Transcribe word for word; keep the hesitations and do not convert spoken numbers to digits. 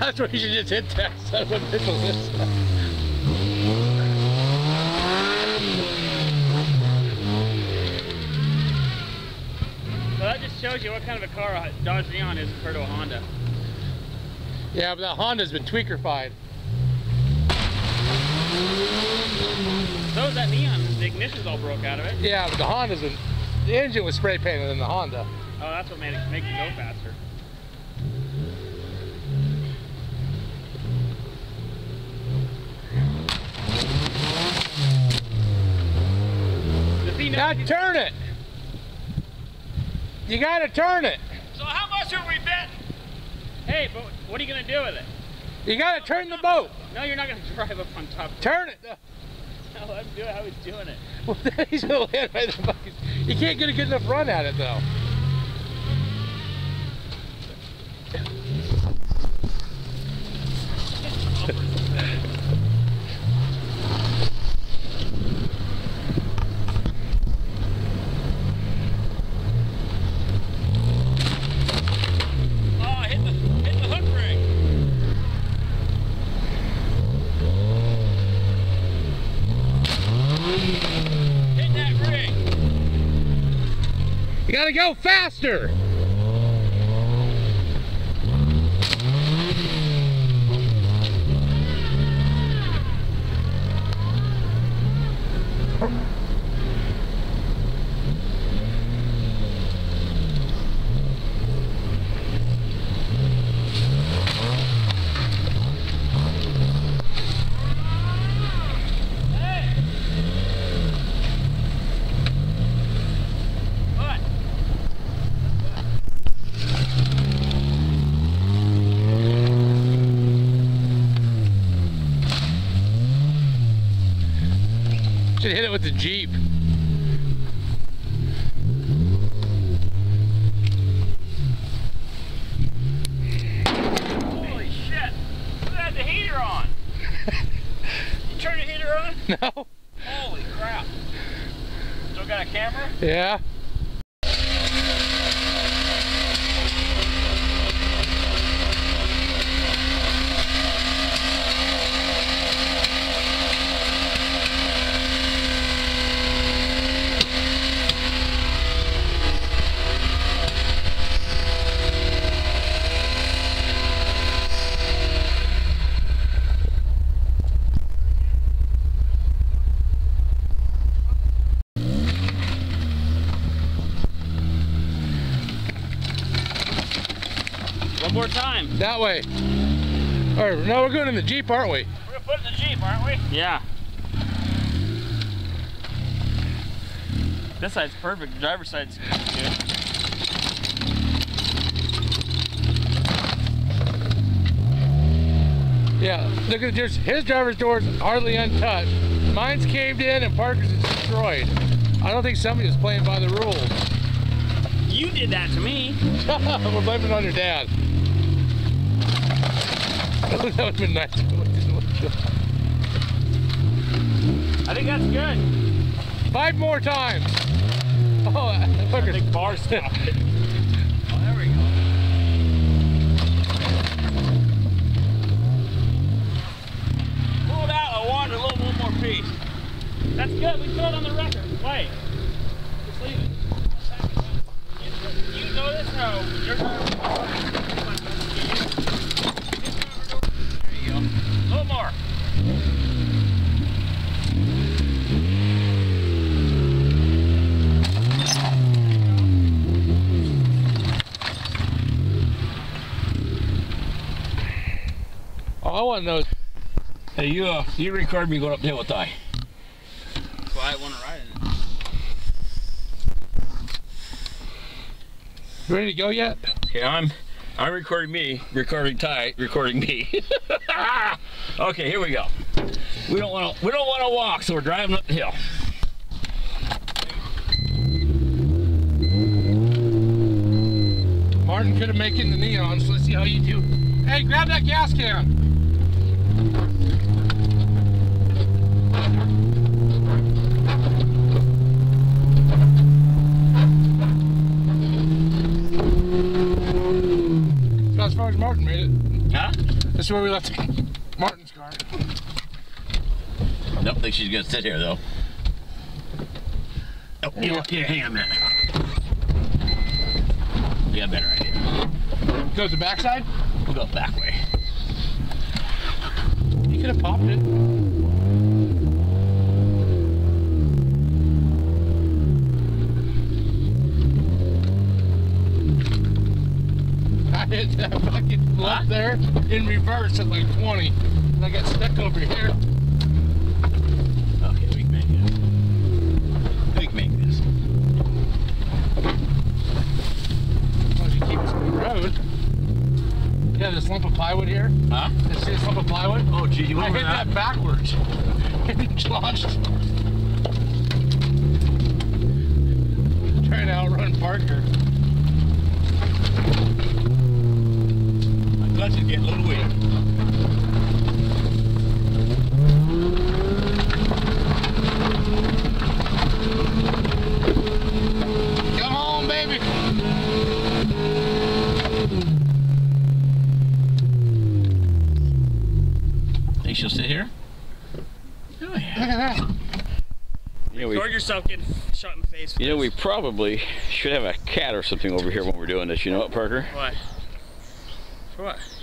That's what you should just hit that son of a bitch. Well, that just shows you what kind of a car a Dodge Neon is compared to a Honda. Yeah, but that Honda's been tweakerfied. So is that Neon. The ignition's all broke out of it. Yeah, but the Honda's been... The engine was spray painted in the Honda. Oh, that's what made it, make it go faster. Now turn it! You gotta turn it. So how much are we betting? Hey, but what are you gonna do with it? You gotta turn the boat. No, you're not gonna drive up on top. Turn it. No, no let him do it how he's doing it. Well, he's gonna land right the fucking. You can't get a good enough run at it though. You gotta go faster! Should hit it with the Jeep. Holy shit! Who had the heater on? You turn the heater on? No. Holy crap! Still got a camera? Yeah. More time. That way. Or no, we're going in the Jeep, aren't we? We're gonna put in the Jeep, aren't we? Yeah. This side's perfect. The driver's side's good. Yeah, look at there's his driver's door's hardly untouched. Mine's caved in and Parker's is destroyed. I don't think somebody was playing by the rules. You did that to me. We're blaming on your dad. That would have been nice. I think that's good. Five more times. Oh, that fucker's big bar stuff. Oh, there we go. Pull it out. I wanted a little one more piece. That's good. We put it on the record. Wait. Just leave it. You know this now. You're going to. A little more. All I want to know is, hey, you, uh, you record me going up the hill with I. That's why I want to ride in it. You ready to go yet? Yeah, I'm. I'm recording me, recording Ty, recording me. Okay, here we go. We don't want to. We don't want to walk, so we're driving up the hill. Martin couldn't make it in the Neon, so let's see how you do. Hey, grab that gas can. That's as far as Martin made it. Huh? This is where we left Martin's car. I don't think she's gonna sit here though. Oh, yeah, yeah, yeah, hang on a minute. We got a better idea. Goes the back side? We'll go back way. You could have popped it. Hit that fucking left there in reverse at like twenty, and I got stuck over here. Okay, we can make it. We can make this. As long as you keep us on the road. Yeah, this lump of plywood here. Huh? This, this lump of plywood. Oh, gee, you went I hit that, that backwards. It launched. Trying to outrun Parker. Let's just get a little weird. Come on, baby. Think she'll sit here? Oh, yeah. Look at that. You know, Record yourself getting shot in the face. You know, this. We probably should have a cat or something over here when we're doing this. You know what, Parker? What? What?